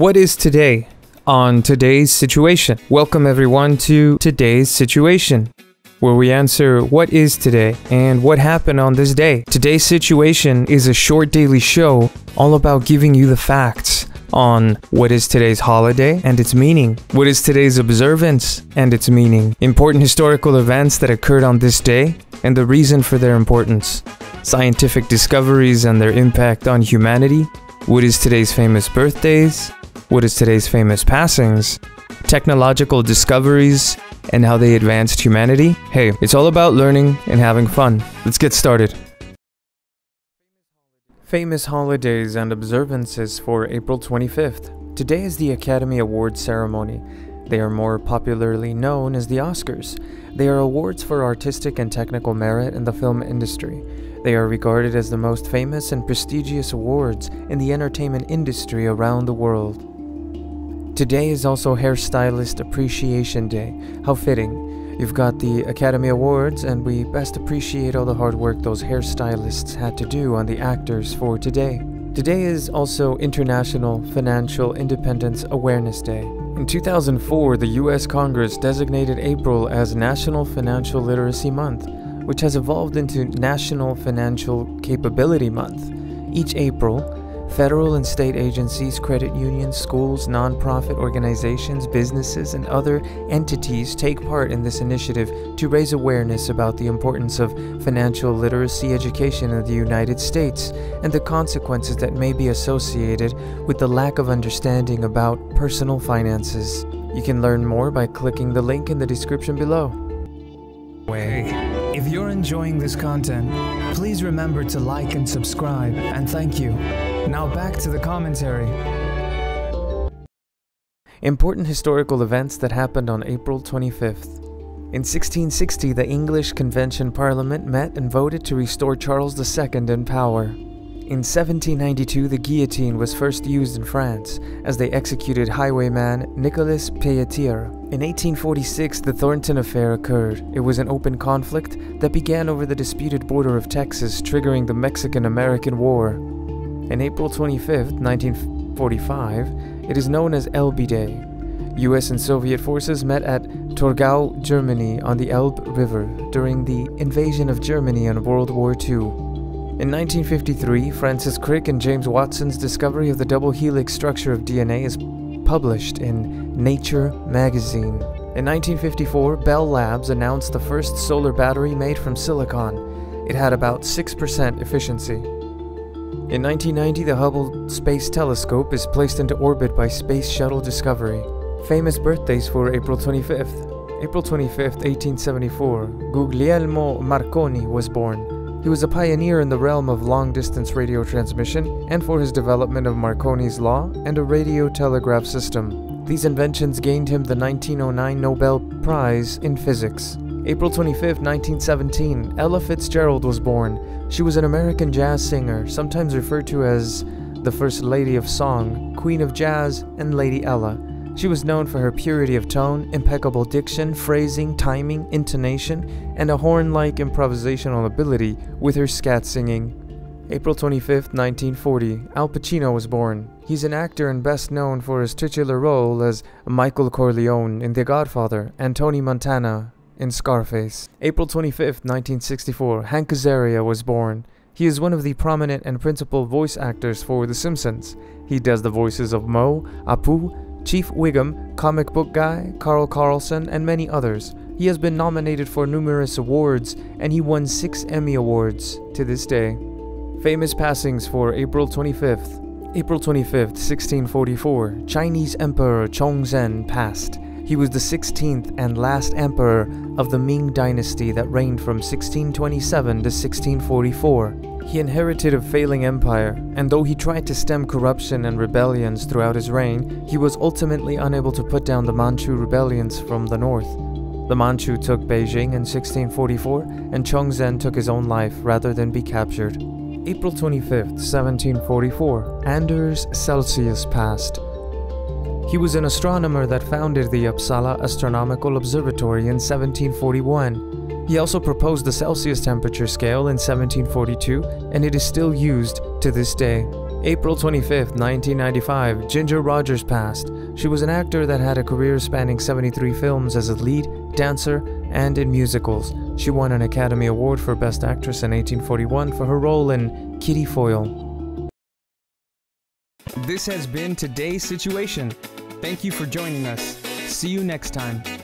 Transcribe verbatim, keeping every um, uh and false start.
What is today on Today's Situation? Welcome everyone to Today's Situation, where we answer what is today and what happened on this day. Today's Situation is a short daily show all about giving you the facts on what is today's holiday and its meaning, what is today's observance and its meaning, important historical events that occurred on this day and the reason for their importance, scientific discoveries and their impact on humanity, what is today's famous birthdays, what is today's famous passings, technological discoveries, and how they advanced humanity. Hey, it's all about learning and having fun. Let's get started. Famous holidays and observances for April twenty-fifth. Today is the Academy Awards ceremony. They are more popularly known as the Oscars. They are awards for artistic and technical merit in the film industry. They are regarded as the most famous and prestigious awards in the entertainment industry around the world. Today is also Hairstylist Appreciation Day. How fitting. You've got the Academy Awards, and we best appreciate all the hard work those hairstylists had to do on the actors for today. Today is also International Financial Independence Awareness Day. In two thousand four, the U S Congress designated April as National Financial Literacy Month, which has evolved into National Financial Capability Month. Each April, federal and state agencies, credit unions, schools, nonprofit organizations, businesses, and other entities take part in this initiative to raise awareness about the importance of financial literacy education in the United States and the consequences that may be associated with the lack of understanding about personal finances. You can learn more by clicking the link in the description below. Way. If you're enjoying this content, please remember to like and subscribe, and thank you. Now back to the commentary. Important historical events that happened on April twenty-fifth. In sixteen sixty, the English Convention Parliament met and voted to restore Charles the Second in power. In seventeen ninety-two, the guillotine was first used in France, as they executed highwayman Nicolas Peletier. In eighteen forty-six, the Thornton Affair occurred. It was an open conflict that began over the disputed border of Texas, triggering the Mexican-American War. On April twenty-fifth, nineteen forty-five, it is known as Elbe Day. U S and Soviet forces met at Torgau, Germany on the Elbe River during the invasion of Germany in World War Two. In nineteen fifty-three, Francis Crick and James Watson's discovery of the double helix structure of D N A is published in Nature magazine. In nineteen fifty-four, Bell Labs announced the first solar battery made from silicon. It had about six percent efficiency. In nineteen ninety, the Hubble Space Telescope is placed into orbit by Space Shuttle Discovery. Famous birthdays for April twenty-fifth. April twenty-fifth, eighteen seventy-four, Guglielmo Marconi was born. He was a pioneer in the realm of long-distance radio transmission and for his development of Marconi's law and a radio telegraph system. These inventions gained him the nineteen oh nine Nobel Prize in Physics. April twenty-fifth, nineteen seventeen, Ella Fitzgerald was born. She was an American jazz singer, sometimes referred to as the First Lady of Song, Queen of Jazz, and Lady Ella. She was known for her purity of tone, impeccable diction, phrasing, timing, intonation, and a horn-like improvisational ability with her scat singing. April twenty-fifth, nineteen forty, Al Pacino was born. He's an actor and best known for his titular role as Michael Corleone in The Godfather and Tony Montana in Scarface. April twenty-fifth, nineteen sixty-four, Hank Azaria was born. He is one of the prominent and principal voice actors for The Simpsons. He does the voices of Moe, Apu, Chief Wiggum, Comic Book Guy, Carl Carlson, and many others. He has been nominated for numerous awards, and he won six Emmy Awards to this day. Famous passings for April twenty-fifth. April twenty-fifth, sixteen forty-four, Chinese Emperor Chongzhen passed. He was the sixteenth and last emperor of the Ming Dynasty that reigned from sixteen twenty-seven to sixteen forty-four. He inherited a failing empire, and though he tried to stem corruption and rebellions throughout his reign, he was ultimately unable to put down the Manchu rebellions from the north. The Manchu took Beijing in sixteen forty-four, and Chongzhen took his own life rather than be captured. April twenty-fifth, seventeen forty-four, Anders Celsius passed. He was an astronomer that founded the Uppsala Astronomical Observatory in seventeen forty-one. He also proposed the Celsius temperature scale in seventeen forty-two, and it is still used to this day. April twenty-fifth, nineteen ninety-five, Ginger Rogers passed. She was an actor that had a career spanning seventy-three films as a lead, dancer, and in musicals. She won an Academy Award for Best Actress in eighteen forty-one for her role in Kitty Foyle. This has been Today's Situation. Thank you for joining us. See you next time.